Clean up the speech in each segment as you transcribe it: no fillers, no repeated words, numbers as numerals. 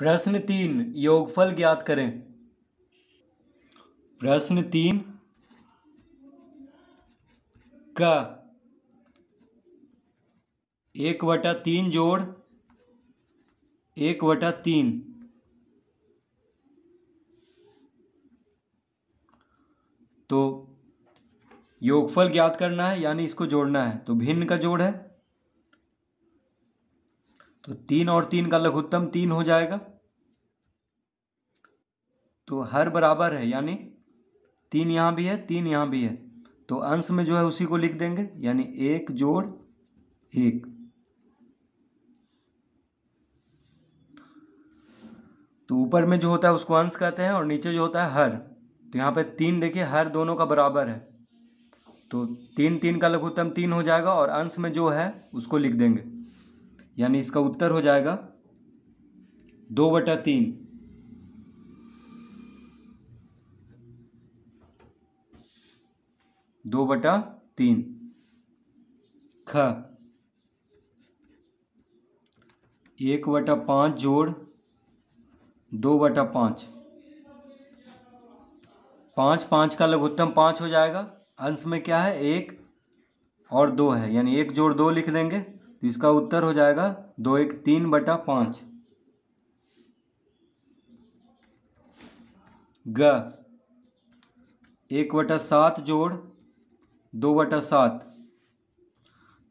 प्रश्न 3 योगफल ज्ञात करें। प्रश्न 3 का 1/3 जोड़ 1/3 तो योगफल ज्ञात करना है यानी इसको जोड़ना है, तो भिन्न का जोड़ है तो 3 और 3 का लघुत्तम 3 हो जाएगा, तो हर बराबर है यानी 3 यहाँ भी है 3 यहाँ भी है, तो अंश में जो है उसी को लिख देंगे यानी 1 जोड़ 1। तो ऊपर में जो होता है उसको अंश कहते हैं और नीचे जो होता है हर, तो यहाँ पे 3 देखिए हर दोनों का बराबर है, तो 3 3 का लघुत्तम 3 हो जाएगा और अंश में जो है उसको लिख देंगे यानी इसका उत्तर हो जाएगा 2/3। ख 1/5 जोड़ 2/5, 5 5 का लघुत्तम 5 हो जाएगा, अंश में क्या है 1 और 2 है यानी 1 जोड़ 2 लिख देंगे, तो इसका उत्तर हो जाएगा 2 1 3/5। ग 1/7 जोड़ 2/7,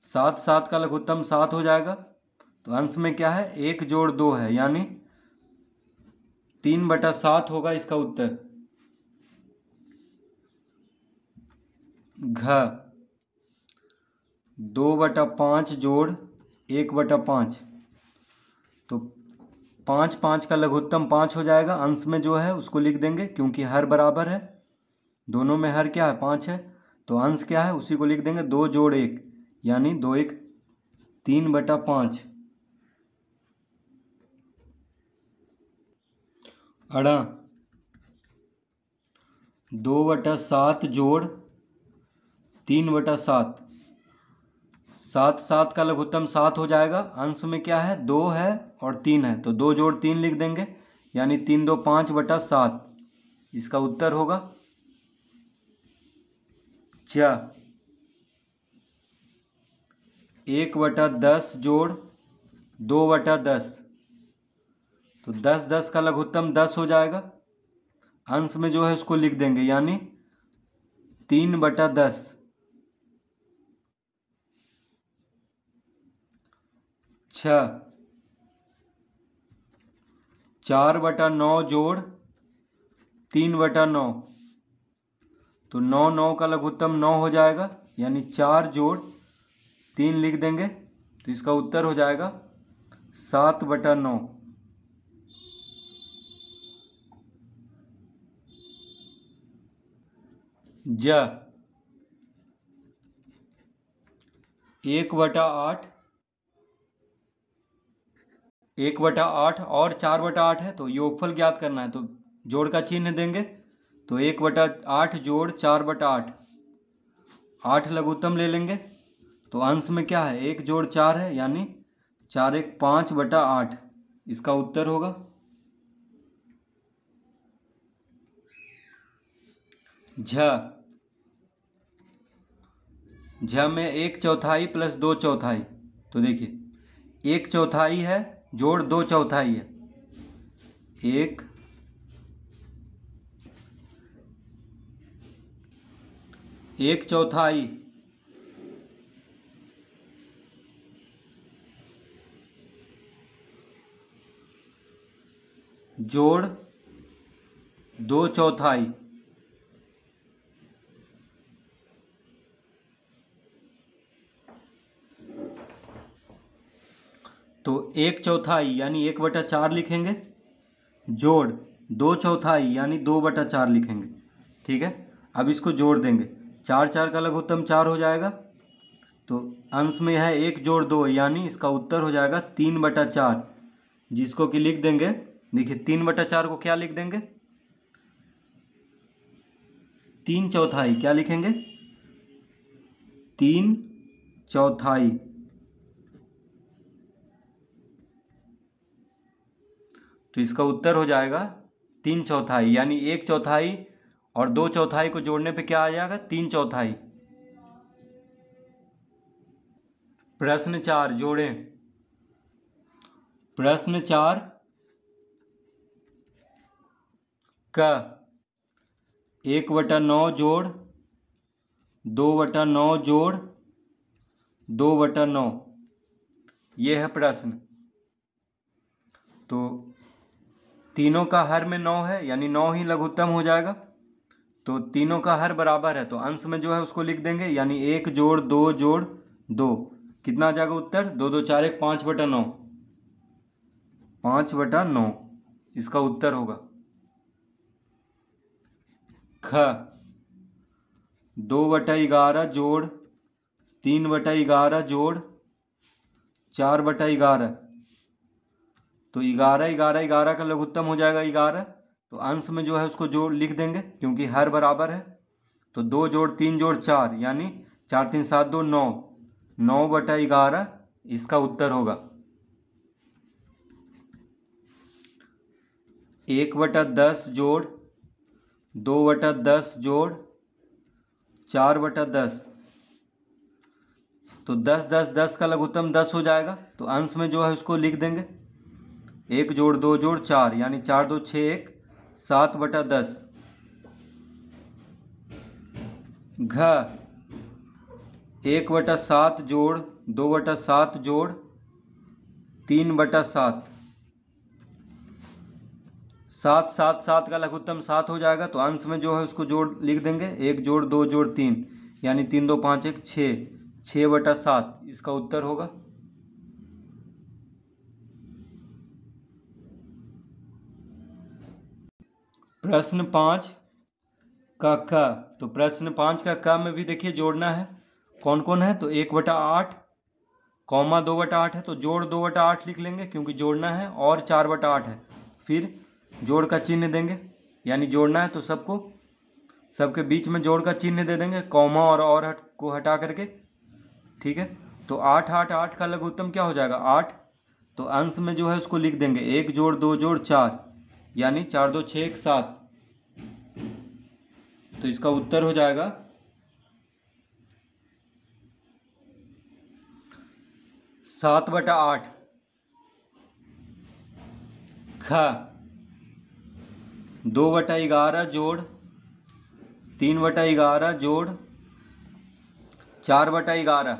7 7 का लघुत्तम 7 हो जाएगा, तो अंश में क्या है 1 जोड़ 2 है यानी 3/7 होगा इसका उत्तर। घ 2/5 जोड़ 1/5 तो 5 5 का लघुत्तम 5 हो जाएगा, अंश में जो है उसको लिख देंगे क्योंकि हर बराबर है, दोनों में हर क्या है 5 है, तो अंश क्या है उसी को लिख देंगे 2 जोड़ 1 यानी 2 1 3/5। अड़ा 2/7 जोड़ 3/7, 7 7 का लघुत्तम 7 हो जाएगा, अंश में क्या है 2 है और 3 है, तो 2 जोड़ 3 लिख देंगे यानी 3 2 5/7 इसका उत्तर होगा। च 1/10 जोड़ 2/10 तो 10 10 का लघुत्तम 10 हो जाएगा, अंश में जो है उसको लिख देंगे यानी 3/10। छ 4/9 जोड़ 3/9 तो 9 9 का लघुत्तम 9 हो जाएगा यानी 4 जोड़ 3 लिख देंगे, तो इसका उत्तर हो जाएगा 7/9। ज 1/8, 1/8 और 4/8 है तो योगफल ज्ञात करना है, तो जोड़ का चिन्ह देंगे, तो 1/8 जोड़ 4/8, 8 लघुत्तम ले लेंगे, तो अंश में क्या है 1 जोड़ 4 है यानी 4 1 5/8 इसका उत्तर होगा। झ में 1/4 प्लस 2/4 तो देखिए 1/4 है जोड़ 2/4 है, 1 1/4 जोड़ 2/4 तो 1/4 यानी 1/4 लिखेंगे जोड़ 2/4 यानी 2/4 लिखेंगे, ठीक है। अब इसको जोड़ देंगे, 4 4 का लघुत्तम 4 हो जाएगा, तो अंश में है 1 जोड़ 2 यानी इसका उत्तर हो जाएगा 3/4 जिसको कि लिख देंगे, देखिए 3/4 को क्या लिख देंगे 3/4 क्या लिखेंगे 3/4। तो इसका उत्तर हो जाएगा 3/4 यानी 1/4 और 2/4 को जोड़ने पे क्या आ जाएगा 3/4। प्रश्न 4 जोड़ें। प्रश्न 4 का 1/9 जोड़ 2/9 जोड़ 2/9 ये है प्रश्न। तो तीनों का हर में 9 है यानी 9 ही लघुत्तम हो जाएगा। तो तीनों का हर बराबर है तो अंश में जो है उसको लिख देंगे यानी 1 जोड़ 2 जोड़ 2 कितना आ जाएगा उत्तर 2 2 4 1 5/9 5/9 इसका उत्तर होगा। ख 2/11 जोड़ 3/11 जोड़ 4/11 तो 11 11 11 का लघुत्तम हो जाएगा 11 तो अंश में जो है उसको जोड़ लिख देंगे क्योंकि हर बराबर है। तो 2 जोड़ 3 जोड़ 4 यानी 4 3 7 2 9 9/11 इसका उत्तर होगा। 1/10 जोड़ 2/10 जोड़ 4/10 तो 10 10 10 का लघुत्तम 10 हो जाएगा तो अंश में जो है उसको लिख देंगे 1 जोड़ 2 जोड़ 4 यानी 4 2 6 1 7/10। घ 1/7 जोड़ 2/7 जोड़ 3/7 7 7 7 का लघुत्तम 7 हो जाएगा तो अंश में जो है उसको जोड़ लिख देंगे 1 जोड़ 2 जोड़ 3 यानी 3 2 5 1 6 6/7 इसका उत्तर होगा। प्रश्न 5 का क तो प्रश्न 5 का क में भी देखिए जोड़ना है कौन कौन है तो 1/8 कौमा 2/8 है तो जोड़ 2/8 लिख लेंगे क्योंकि जोड़ना है और 4/8 है फिर जोड़ का चिन्ह देंगे यानी जोड़ना है तो सबके बीच में जोड़ का चिन्ह दे देंगे कौमा और को हटा करके ठीक है। तो 8 8 8 का लघुत्तम क्या हो जाएगा 8 तो अंश में जो है उसको लिख देंगे 1 जोड़ 2 जोड़ 4 यानी 4 2 6 1 7 तो इसका उत्तर हो जाएगा 7/8। ख 2/11 जोड़ 3/11 जोड़ 4/11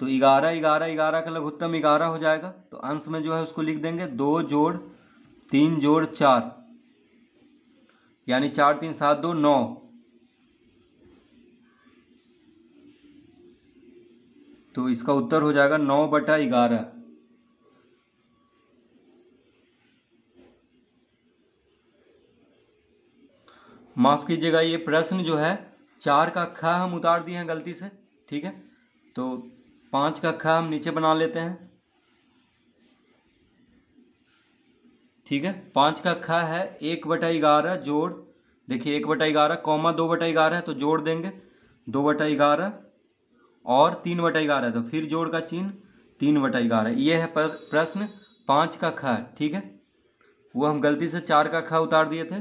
तो 11 11 11 का लघुत्तम 11 हो जाएगा तो अंश में जो है उसको लिख देंगे 2 जोड़ 3 जोड़ 4 यानी 4 3 7 2 9। तो इसका उत्तर हो जाएगा 9/11। माफ़ कीजिएगा ये प्रश्न जो है 4 का ख हम उतार दिए हैं गलती से ठीक है। तो 5 का ख हम नीचे बना लेते हैं ठीक है। 5 का ख है 1/11 जोड़ देखिए 1/11 कौमा 2/11 है तो जोड़ देंगे 2/11 और 3/11 तो फिर जोड़ का चिन्ह 3/11 ये है प्रश्न 5 का ख ठीक है। वो हम गलती से 4 का ख उतार दिए थे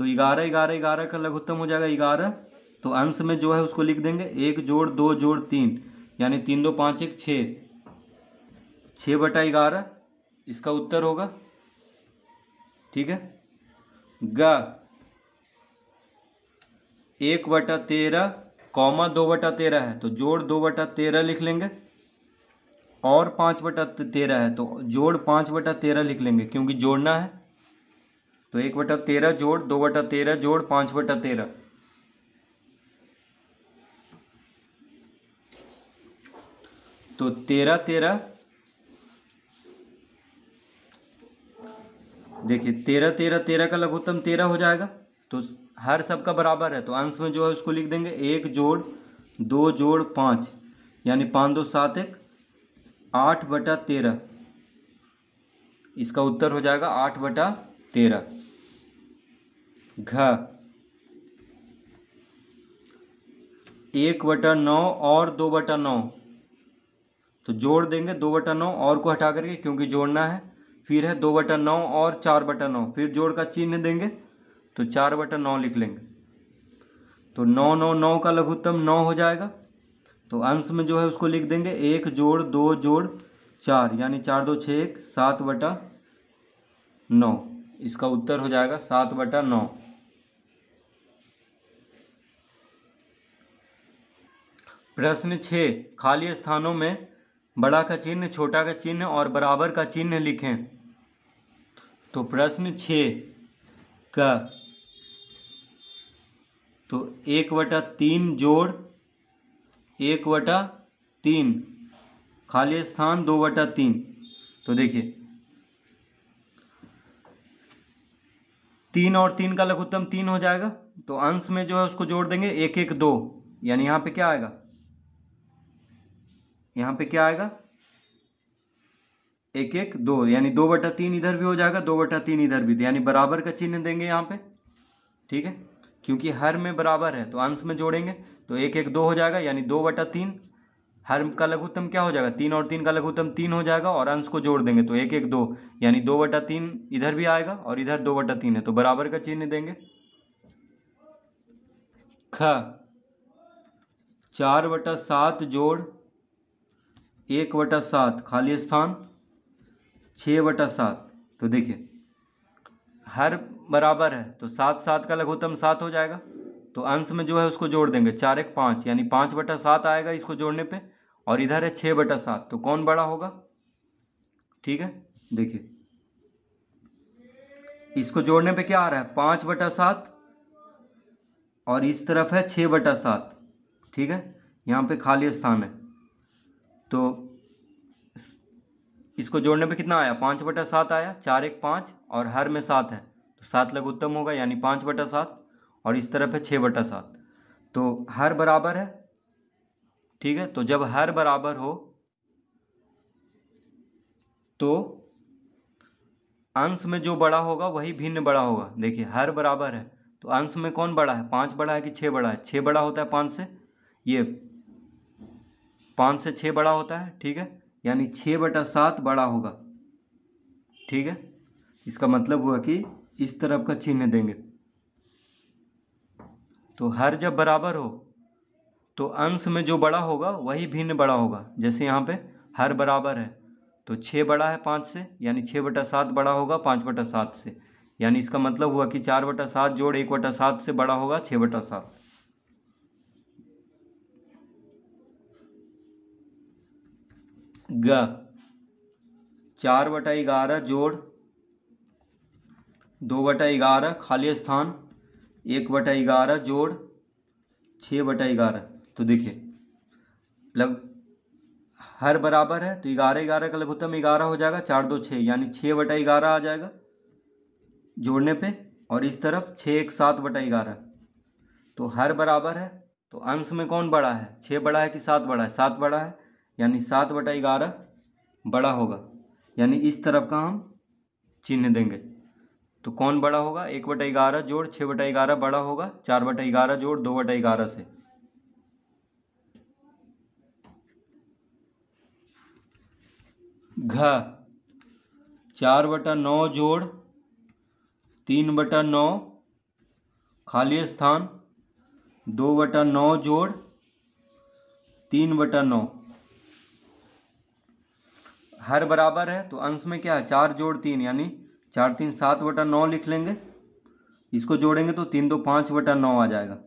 तो 11 11 11 का लघुत्तम हो जाएगा 11 तो अंश में जो है उसको लिख देंगे 1 जोड़ 2 जोड़ 3 यानी 3 2 5 1 6 6/11 इसका उत्तर होगा ठीक है। ग 1/13 कौमा 2/13 है तो जोड़ 2/13 लिख लेंगे और 5/13 है तो जोड़ 5/13 लिख लेंगे क्योंकि जोड़ना है तो 1/13 जोड़ 2/13 जोड़ 5/13। तो 13 13 देखिए 13 13 13 का लघुत्तम 13 हो जाएगा तो हर सब का बराबर है तो अंश में जो है उसको लिख देंगे 1 जोड़ 2 जोड़ 5 यानी 5 2 7 1 8/13 इसका उत्तर हो जाएगा 8/13। घ 1/9 और 2/9 तो जोड़ देंगे 2/9 और को हटा करके क्योंकि जोड़ना है फिर है 2/9 और 4/9, फिर जोड़ का चिन्ह देंगे तो 4/9 लिख लेंगे। तो 9 9 9 का लघुत्तम 9 हो जाएगा। तो अंश में जो है उसको लिख देंगे 1 जोड़ 2 जोड़ 4, यानी 4 2 6 1, 7/9। इसका उत्तर हो जाएगा 7/9। प्रश्न 6, खाली स्थानों में बड़ा का चिन्ह, छोटा का चिन्ह और बराबर का चिन्ह लिखें। तो प्रश्न 6 का तो 1/3 जोड़ 1/3, खाली स्थान 2/3। तो देखिए 3 और 3 का लघुत्तम 3 हो जाएगा। तो अंश में जो है उसको जोड़ देंगे 1 1 2, यानी यहाँ पे क्या आएगा, यहाँ पे क्या आएगा 1 1 2, यानी 2/3 इधर भी हो जाएगा, 2/3 इधर भी, यानी बराबर का चिन्ह देंगे यहाँ पे, ठीक है, क्योंकि हर में बराबर है। तो अंश में जोड़ेंगे तो 1 1 2 हो जाएगा, यानी 2/3। हर का लघुत्तम क्या हो जाएगा, 3 और 3 का लघुत्तम 3 हो जाएगा, और अंश को जोड़ देंगे तो 1 1 2, यानी 2/3 इधर भी आएगा और इधर 2/3 है, तो बराबर का चिन्ह देंगे। ख, 4/7 जोड़ 1/7, खाली स्थान 6/7। तो देखिए हर बराबर है, तो 7 7 का लघुत्तम 7 हो जाएगा। तो अंश में जो है उसको जोड़ देंगे 4 1 5, यानी 5/7 आएगा इसको जोड़ने पे, और इधर है 6/7। तो कौन बड़ा होगा, ठीक है, देखिए इसको जोड़ने पे क्या आ रहा है 5/7, और इस तरफ है 6/7, ठीक है, यहाँ पे खाली स्थान है। तो इसको जोड़ने पे कितना आया, 5/7 आया, 4 1 5, और हर में 7 है, तो 7 लघुत्तम होगा, यानी 5/7, और इस तरफ है 6/7। तो हर बराबर है, ठीक है, तो जब हर बराबर हो तो अंश में जो बड़ा होगा वही भिन्न बड़ा होगा। देखिए हर बराबर है, तो अंश में कौन बड़ा है, 5 बड़ा है कि 6 बड़ा है, 6 बड़ा होता है 5 से, ये 5 से 6 बड़ा होता है, ठीक है, यानी 6/7 बड़ा होगा, ठीक है। इसका मतलब हुआ कि इस तरफ का चिन्ह देंगे। तो हर जब बराबर हो तो अंश में जो बड़ा होगा वही भिन्न बड़ा होगा। जैसे यहाँ पे हर बराबर है, तो 6 बड़ा है 5 से, यानी 6/7 बड़ा होगा 5/7 से, यानी इसका मतलब हुआ कि 4/7 जोड़ 1/7 से बड़ा होगा 6/7। ग, 4/11 जोड़ 2/11, खाली स्थान 1/11 जोड़ 6/11। तो देखिए लग हर बराबर है, तो 11 11 का लघुत्तम 11 हो जाएगा, 4 2 6, यानी 6/11 आ जाएगा जोड़ने पे, और इस तरफ 6 1 7/11। तो हर बराबर है, तो अंश में कौन बड़ा है, 6 बड़ा है कि 7 बड़ा है, 7 बड़ा है, यानी 7/11 बड़ा होगा, यानी इस तरफ का हम चिन्ह देंगे। तो कौन बड़ा होगा, 1/11 जोड़ 6/11 बड़ा होगा 4/11 जोड़ 2/11 से। घ, 4/9 जोड़ 3/9, खाली स्थान 2/9 जोड़ 3/9। हर बराबर है, तो अंश में क्या है 4 जोड़ 3, यानी 4 3 7/9 लिख लेंगे, इसको जोड़ेंगे तो 3 2 5/9 आ जाएगा।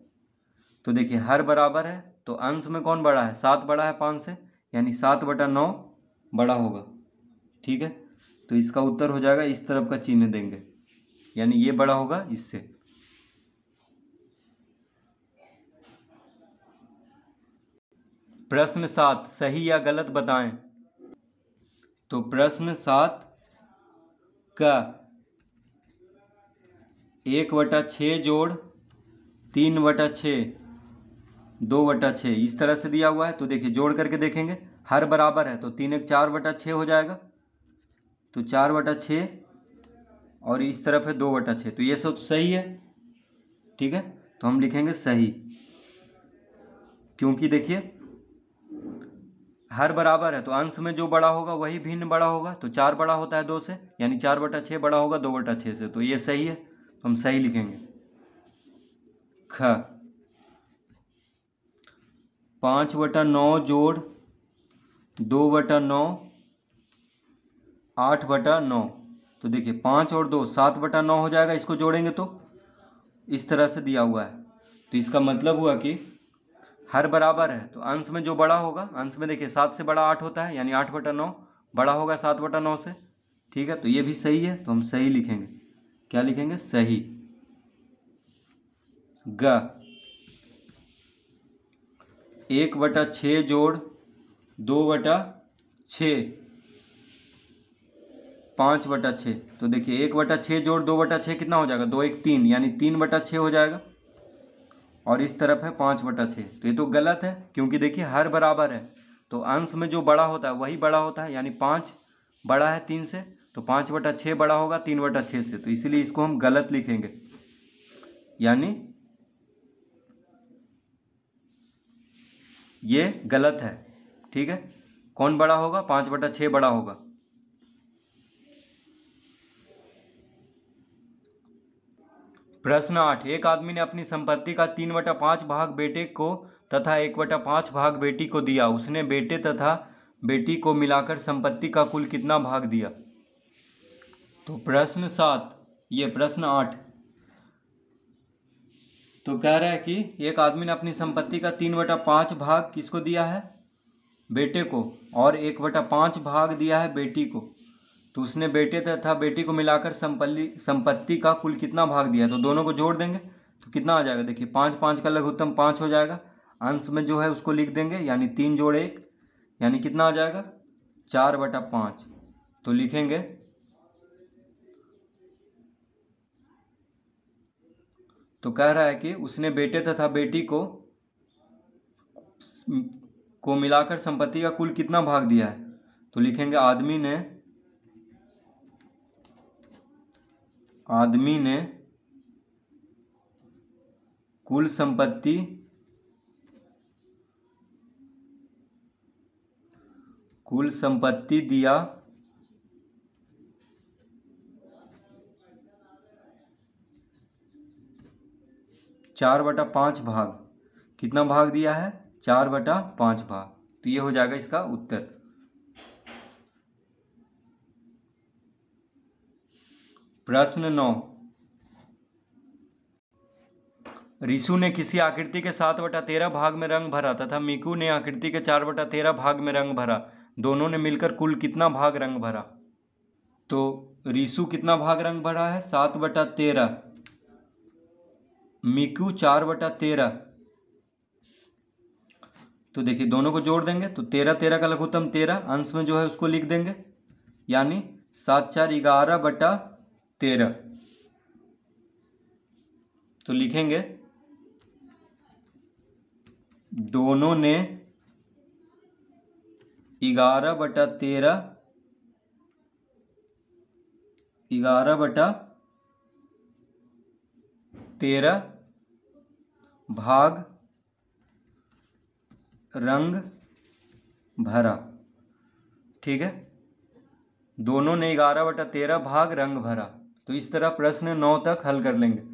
तो देखिए हर बराबर है, तो अंश में कौन बड़ा है, 7 बड़ा है 5 से, यानी 7/9 बड़ा होगा, ठीक है। तो इसका उत्तर हो जाएगा इस तरफ का चिन्ह देंगे, यानी ये बड़ा होगा इससे। प्रश्न 7, सही या गलत बताएं। तो प्रश्न 7 का 1/6 जोड़ 3/6, 2/6, इस तरह से दिया हुआ है। तो देखिए जोड़ करके देखेंगे, हर बराबर है, तो 3 1 4/6 हो जाएगा, तो 4/6, और इस तरफ है 2/6। तो ये सब सही है, ठीक है, तो हम लिखेंगे सही, क्योंकि देखिए हर बराबर है तो अंश में जो बड़ा होगा वही भिन्न बड़ा होगा, तो 4 बड़ा होता है 2 से, यानी 4/6 बड़ा होगा 2/6 से, तो ये सही है, तो हम सही लिखेंगे। ख 5/9 जोड़ 2/9 8/9, तो देखिए 5 और 2 7/9 हो जाएगा, इसको जोड़ेंगे तो इस तरह से दिया हुआ है। तो इसका मतलब हुआ कि हर बराबर है तो अंश में जो बड़ा होगा, अंश में देखिए 7 से बड़ा 8 होता है, यानी 8/9 बड़ा होगा 7/9 से, ठीक है, तो ये भी सही है, तो हम सही लिखेंगे। क्या लिखेंगे? सही। ग 1/6 जोड़ 2/6 5/6, तो देखिए 1/6 जोड़ 2/6 कितना हो जाएगा, 2 × 1 = 3, यानी 3/6 हो जाएगा, और इस तरफ है 5/6, तो ये तो गलत है क्योंकि देखिए हर बराबर है तो अंश में जो बड़ा होता है वही बड़ा होता है, यानी 5 बड़ा है 3 से, तो 5/6 बड़ा होगा 3/6 से, तो इसीलिए इसको हम गलत लिखेंगे, यानी ये गलत है, ठीक है। कौन बड़ा होगा? 5/6 बड़ा होगा। प्रश्न 8, एक आदमी ने अपनी संपत्ति का 3/5 भाग बेटे को तथा 1/5 भाग बेटी को दिया, उसने बेटे तथा बेटी को मिलाकर संपत्ति का कुल कितना भाग दिया? तो प्रश्न 7, ये प्रश्न 8 तो कह रहा है कि एक आदमी ने अपनी संपत्ति का 3/5 भाग किसको दिया है? बेटे को, और 1/5 भाग दिया है बेटी को, तो उसने बेटे तथा बेटी को मिलाकर संपत्ति का कुल कितना भाग दिया? तो दोनों को जोड़ देंगे तो कितना आ जाएगा, देखिए 5/5 का लघुत्तम 5 हो जाएगा, अंश में जो है उसको लिख देंगे, यानी 3 जोड़ 1, यानी कितना आ जाएगा 4/5, तो लिखेंगे तो कह रहा है कि उसने बेटे तथा बेटी को मिलाकर संपत्ति का कुल कितना भाग दिया है? तो लिखेंगे आदमी ने कुल संपत्ति दिया 4/5 भाग। कितना भाग दिया है? 4/5 भाग, तो ये हो जाएगा इसका उत्तर। प्रश्न 9, रिशु ने किसी आकृति के 7/13 भाग में रंग भरा तथा मीकू ने आकृति के 4/13 भाग में रंग भरा, दोनों ने मिलकर कुल कितना भाग रंग भरा? तो रिशु कितना भाग रंग भरा है? 7/13, मीकू 4/13, तो देखिए दोनों को जोड़ देंगे तो 13/13 का लघुत्तम 13, अंश में जो है उसको लिख देंगे, यानी 7×4 = 11/13, तो लिखेंगे दोनों ने 11/13 11/13 भाग रंग भरा, ठीक है, दोनों ने 11/13 भाग रंग भरा। तो इस तरह प्रश्न 9 तक हल कर लेंगे।